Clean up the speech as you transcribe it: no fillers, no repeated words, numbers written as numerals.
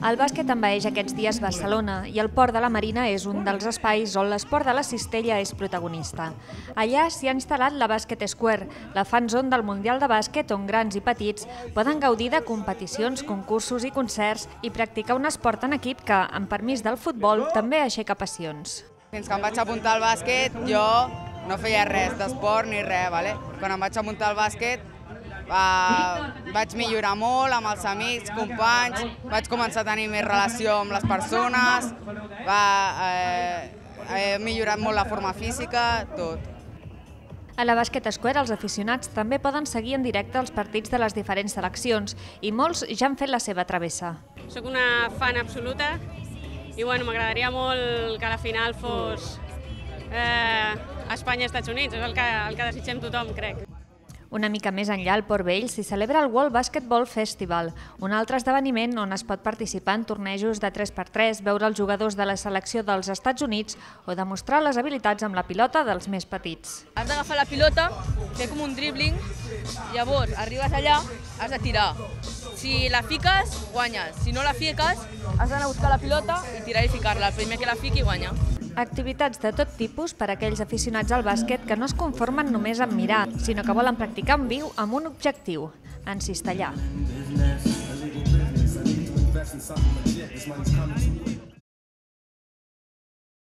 El bàsquet envaeix aquests dies Barcelona i el Port de la Marina és un dels espais on l'esport de la cistella és protagonista. Allà s'hi ha instal·lat la Basket Square, la fanzone del Mundial de Bàsquet on grans i petits poden gaudir de competicions, concursos i concerts i practicar un esport en equip que, amb permís del futbol, també aixeca passions. Fins que em vaig apuntar al bàsquet jo no feia res d'esport ni res. Quan em vaig apuntar al bàsquet vaig millorar molt amb els amics, companys, vaig començar a tenir més relació amb les persones, he millorat molt la forma física, tot. A la Basket Square els aficionats també poden seguir en directe els partits de les diferents seleccions i molts ja han fet la seva travessa. Soc una fan absoluta i m'agradaria molt que la final fos Espanya-Estats Units, és el que desitgem tothom, crec. Una mica més enllà, al Port Vell s'hi celebra el World Basketball Festival, un altre esdeveniment on es pot participar en tornejos de 3x3, veure els jugadors de la selecció dels Estats Units o demostrar les habilitats amb la pilota dels més petits. Has d'agafar la pilota, fer com un dribbling, llavors arribes allà, has de tirar. Si la fiques, guanyes. Si no la fiques, has d'anar a buscar la pilota i tirar i ficar-la. El primer que la fiqui guanya. Activitats de tot tipus per a aquells aficionats al bàsquet que no es conformen només amb mirar, sinó que volen practicar en viu amb un objectiu, en cistellar.